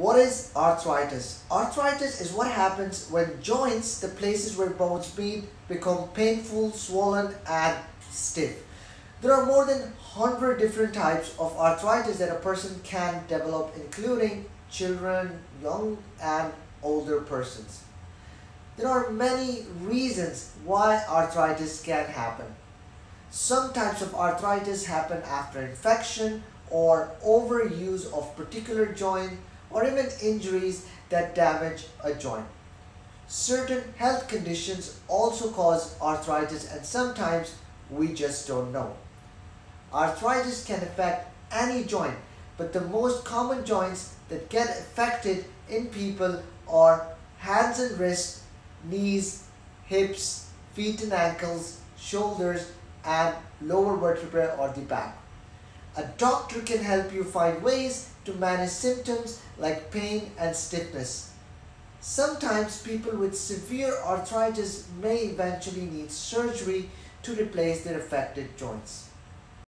What is arthritis? Arthritis is what happens when joints, the places where bones meet, become painful, swollen, and stiff. There are more than 100 different types of arthritis that a person can develop, including children, young and older persons. There are many reasons why arthritis can happen. Some types of arthritis happen after infection or overuse of particular joint or even injuries that damage a joint. Certain health conditions also cause arthritis, and sometimes we just don't know. Arthritis can affect any joint, but the most common joints that get affected in people are hands and wrists, knees, hips, feet and ankles, shoulders, and lower vertebrae or the back. A doctor can help you find ways to manage symptoms like pain and stiffness. Sometimes people with severe arthritis may eventually need surgery to replace their affected joints.